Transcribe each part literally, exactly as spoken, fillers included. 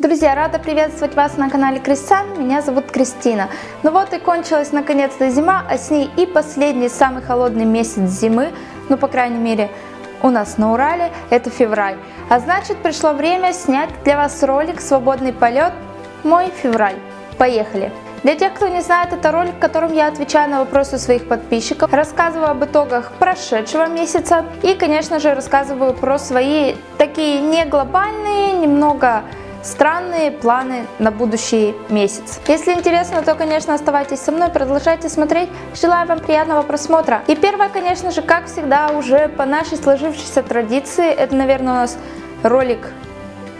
Друзья, рада приветствовать вас на канале Кристиан, меня зовут Кристина. Ну вот и кончилась наконец-то зима, а с ней и последний самый холодный месяц зимы, ну по крайней мере у нас на Урале, это февраль. А значит пришло время снять для вас ролик «Свободный полет. Мой февраль». Поехали! Для тех, кто не знает, это ролик, в котором я отвечаю на вопросы своих подписчиков, рассказываю об итогах прошедшего месяца и, конечно же, рассказываю про свои такие не глобальные, немного странные планы на будущий месяц. Если интересно, то, конечно, оставайтесь со мной, продолжайте смотреть. Желаю вам приятного просмотра. И первое, конечно же, как всегда, уже по нашей сложившейся традиции, это, наверное, у нас ролик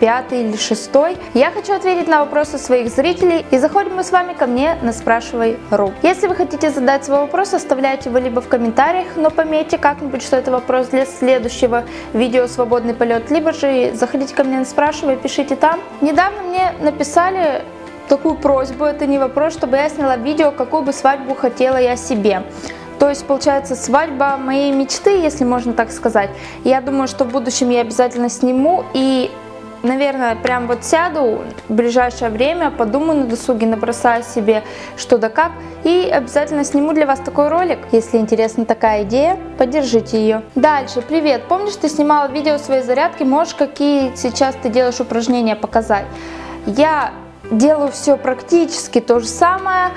пятый или шестой, я хочу ответить на вопросы своих зрителей, и заходим мы с вами ко мне на спрашивай точка ру. Если вы хотите задать свой вопрос, оставляйте его либо в комментариях, но пометьте как-нибудь, что это вопрос для следующего видео «Свободный полет», либо же заходите ко мне на спрашивай, пишите там. Недавно мне написали такую просьбу, это не вопрос, чтобы я сняла видео, какую бы свадьбу хотела я себе. То есть, получается, свадьба моей мечты, если можно так сказать. Я думаю, что в будущем я обязательно сниму и, наверное, прям вот сяду в ближайшее время, подумаю на досуге, набросаю себе что да как и обязательно сниму для вас такой ролик. Если интересна такая идея, поддержите ее. Дальше, привет, помнишь, ты снимала видео своей зарядки, можешь какие сейчас ты делаешь упражнения показать? Я делаю все практически то же самое.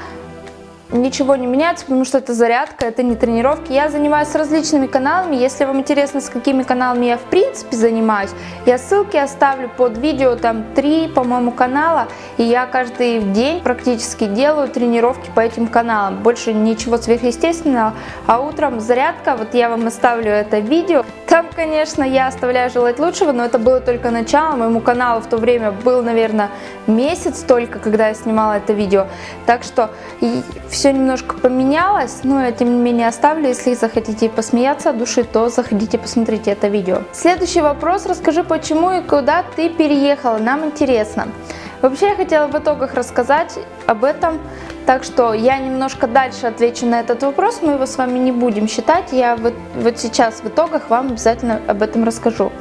Ничего не меняется, потому что это зарядка, это не тренировки. Я занимаюсь различными каналами. Если вам интересно, с какими каналами я в принципе занимаюсь, я ссылки оставлю под видео, там три, по-моему, канала. И я каждый день практически делаю тренировки по этим каналам. Больше ничего сверхъестественного. А утром зарядка, вот я вам оставлю это видео. Там, конечно, я оставляю желать лучшего, но это было только начало. Моему каналу в то время был, наверное, месяц только, когда я снимала это видео. Так что все немножко поменялось, но я, тем не менее, оставлю. Если захотите посмеяться от души, то заходите, посмотрите это видео. Следующий вопрос. Расскажи, почему и куда ты переехала. Нам интересно. Вообще, я хотела в итогах рассказать об этом, так что я немножко дальше отвечу на этот вопрос, мы его с вами не будем считать, я вот, вот сейчас в итогах вам обязательно об этом расскажу.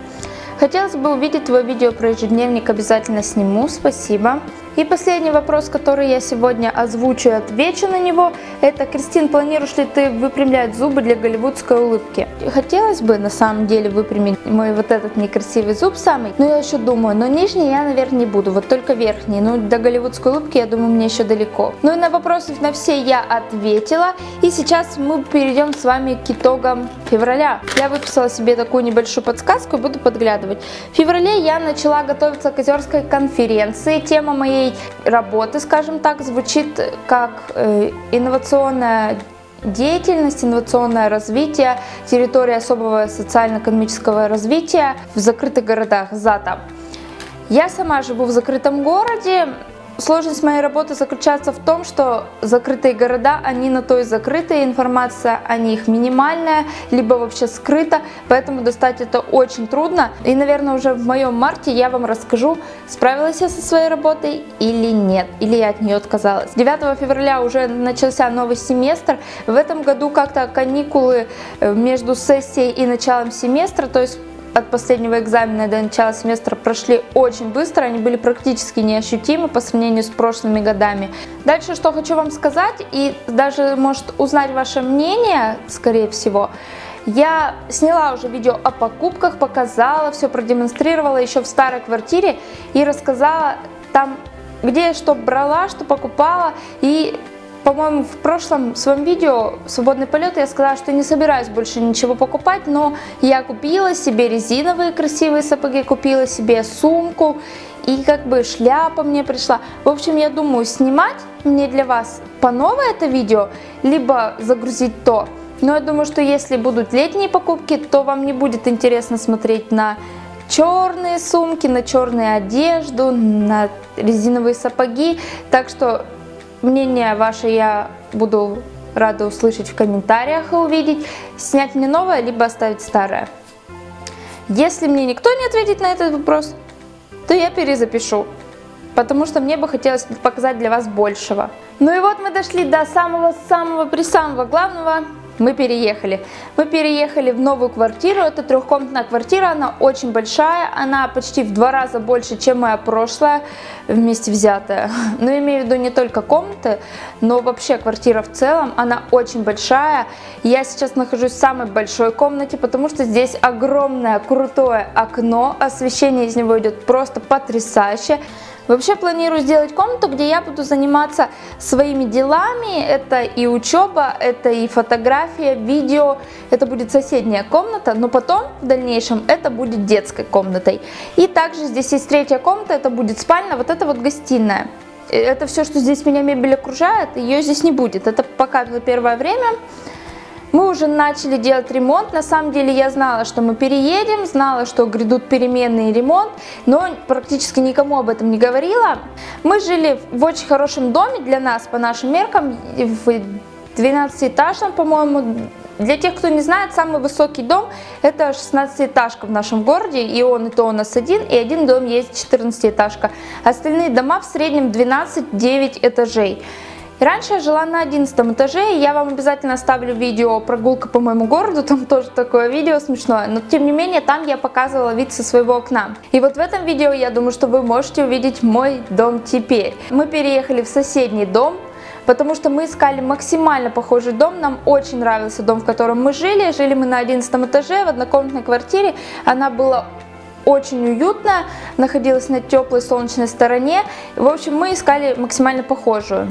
Хотелось бы увидеть твое видео про ежедневник, обязательно сниму, спасибо. И последний вопрос, который я сегодня озвучу и отвечу на него, это: Кристин, планируешь ли ты выпрямлять зубы для голливудской улыбки? Хотелось бы на самом деле выпрямить мой вот этот некрасивый зуб самый, но я еще думаю, но нижний я, наверное, не буду, вот только верхний, но до голливудской улыбки, я думаю, мне еще далеко. Ну и на вопросы на все я ответила, и сейчас мы перейдем с вами к итогам февраля. Я выписала себе такую небольшую подсказку и буду подглядывать. В феврале я начала готовиться к озерской конференции, тема моей работы, скажем так, звучит как э, инновационная деятельность, инновационное развитие, территория особого социально-экономического развития в закрытых городах ЗАТО. Я сама живу в закрытом городе. Сложность моей работы заключается в том, что закрытые города, они на то и закрытые, информация о них минимальная, либо вообще скрыта, поэтому достать это очень трудно. И, наверное, уже в моем марте я вам расскажу, справилась я со своей работой или нет, или я от нее отказалась. девятого февраля уже начался новый семестр, в этом году как-то каникулы между сессией и началом семестра, то есть от последнего экзамена до начала семестра прошли очень быстро, они были практически неощутимы по сравнению с прошлыми годами. Дальше, что хочу вам сказать, и даже, может, узнать ваше мнение, скорее всего, я сняла уже видео о покупках, показала, все продемонстрировала еще в старой квартире и рассказала там, где я что брала, что покупала. И, по-моему, в прошлом своем видео «Свободный полет» я сказала, что не собираюсь больше ничего покупать, но я купила себе резиновые красивые сапоги, купила себе сумку и как бы шляпа мне пришла. В общем, я думаю, снимать мне для вас по новой это видео, либо загрузить то. Но я думаю, что если будут летние покупки, то вам не будет интересно смотреть на черные сумки, на черную одежду, на резиновые сапоги, так что мнение ваше я буду рада услышать в комментариях и увидеть. Снять мне новое, либо оставить старое. Если мне никто не ответит на этот вопрос, то я перезапишу, потому что мне бы хотелось показать для вас большего. Ну и вот мы дошли до самого-самого-пресамого главного. мы переехали. Мы переехали в новую квартиру, это трехкомнатная квартира, она очень большая, она почти в два раза больше, чем моя прошлая вместе взятая. Но имею в виду не только комнаты, но вообще квартира в целом, она очень большая. Я сейчас нахожусь в самой большой комнате, потому что здесь огромное крутое окно, освещение из него идет просто потрясающе. Вообще планирую сделать комнату, где я буду заниматься своими делами, это и учеба, это и фотография, видео, это будет соседняя комната, но потом в дальнейшем это будет детской комнатой. И также здесь есть третья комната, это будет спальня, вот это вот гостиная. Это все, что здесь меня мебель окружает, ее здесь не будет, это пока на первое время. Мы уже начали делать ремонт, на самом деле я знала, что мы переедем, знала, что грядут перемены и ремонт, но практически никому об этом не говорила. Мы жили в очень хорошем доме для нас, по нашим меркам, в двенадцатиэтажном, по-моему. Для тех, кто не знает, самый высокий дом это шестнадцатиэтажка в нашем городе, и он и то у нас один, и один дом есть четырнадцатиэтажка. Остальные дома в среднем двенадцать-девять этажей. Раньше я жила на одиннадцатом этаже, и я вам обязательно оставлю видео «Прогулка по моему городу», там тоже такое видео смешное, но тем не менее там я показывала вид со своего окна. И вот в этом видео я думаю, что вы можете увидеть мой дом теперь. Мы переехали в соседний дом, потому что мы искали максимально похожий дом, нам очень нравился дом, в котором мы жили. Жили мы на одиннадцатом этаже в однокомнатной квартире, она была очень уютная, находилась на теплой солнечной стороне, в общем мы искали максимально похожую.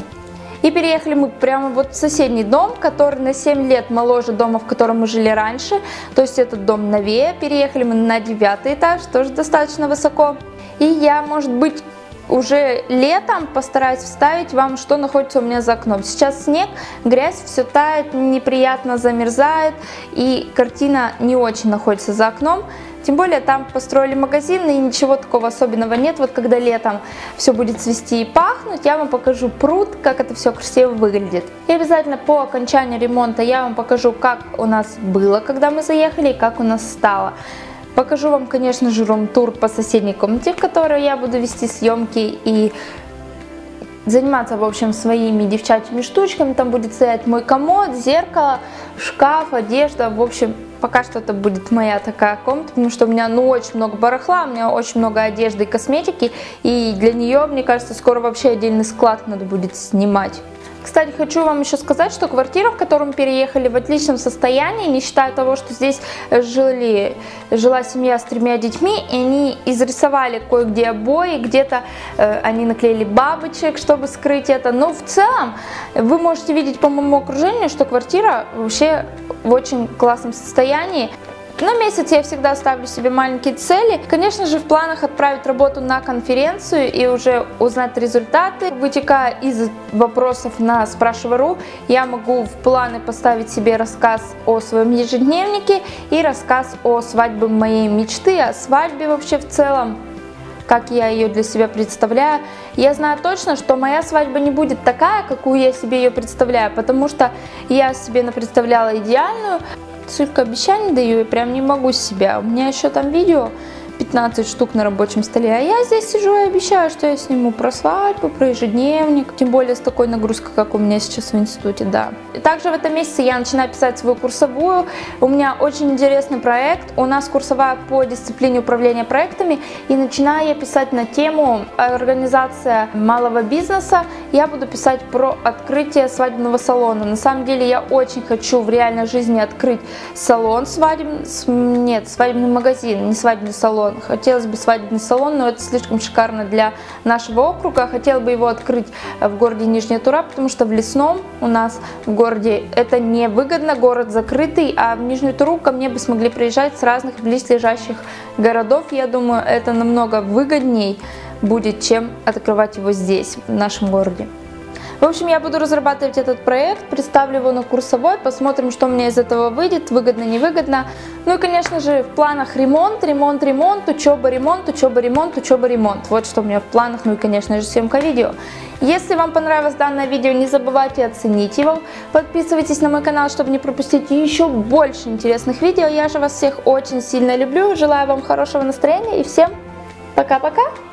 И переехали мы прямо вот в соседний дом, который на семь лет моложе дома, в котором мы жили раньше. То есть этот дом новее. Переехали мы на девятый этаж, тоже достаточно высоко. И я, может быть, уже летом постараюсь вставить вам, что находится у меня за окном. Сейчас снег, грязь, все тает, неприятно замерзает. И картина не очень находится за окном. Тем более там построили магазин и ничего такого особенного нет. Вот когда летом все будет цвести и пахнуть, я вам покажу пруд, как это все красиво выглядит. И обязательно по окончанию ремонта я вам покажу, как у нас было, когда мы заехали, и как у нас стало. Покажу вам, конечно же, рум-тур по соседней комнате, в которой я буду вести съемки и заниматься, в общем, своими девчачьими штучками. Там будет стоять мой комод, зеркало, шкаф, одежда, в общем... Пока что это будет моя такая комната, потому что у меня ну, очень много барахла, у меня очень много одежды и косметики, и для нее, мне кажется, скоро вообще отдельный склад надо будет снимать. Кстати, хочу вам еще сказать, что квартира, в которую мы переехали, в отличном состоянии, не считая того, что здесь жили, жила семья с тремя детьми, и они изрисовали кое-где обои, где-то э, они наклеили бабочек, чтобы скрыть это. Но в целом вы можете видеть по моему окружению, что квартира вообще в очень классном состоянии. На месяц я всегда ставлю себе маленькие цели. Конечно же, в планах отправить работу на конференцию и уже узнать результаты. Вытекая из вопросов на спрашивай точка ру, я могу в планы поставить себе рассказ о своем ежедневнике и рассказ о свадьбе моей мечты, о свадьбе вообще в целом, как я ее для себя представляю. Я знаю точно, что моя свадьба не будет такая, какую я себе ее представляю, потому что я себе представляла идеальную. Столько обещаний даю, и прям не могу себя. У меня еще там видео пятнадцать штук на рабочем столе, а я здесь сижу и обещаю, что я сниму про свадьбу, про ежедневник, тем более с такой нагрузкой, как у меня сейчас в институте, да. И также в этом месяце я начинаю писать свою курсовую, у меня очень интересный проект, у нас курсовая по дисциплине управления проектами, и начинаю я писать на тему организация малого бизнеса, я буду писать про открытие свадебного салона. На самом деле я очень хочу в реальной жизни открыть салон свадебный, нет, свадебный магазин, не свадебный салон. Хотелось бы свадебный салон, но это слишком шикарно для нашего округа. Хотела бы его открыть в городе Нижняя Тура, потому что в Лесном у нас в городе это невыгодно, город закрытый, а в Нижнюю Туру ко мне бы смогли приезжать с разных близлежащих городов. Я думаю, это намного выгодней будет, чем открывать его здесь, в нашем городе. В общем, я буду разрабатывать этот проект, представлю его на курсовой, посмотрим, что у меня из этого выйдет, выгодно, невыгодно. Ну и, конечно же, в планах ремонт, ремонт, ремонт, учеба, ремонт, учеба, ремонт, учеба, ремонт. Вот что у меня в планах, ну и, конечно же, съемка видео. Если вам понравилось данное видео, не забывайте оценить его. Подписывайтесь на мой канал, чтобы не пропустить еще больше интересных видео. Я же вас всех очень сильно люблю, желаю вам хорошего настроения и всем пока-пока!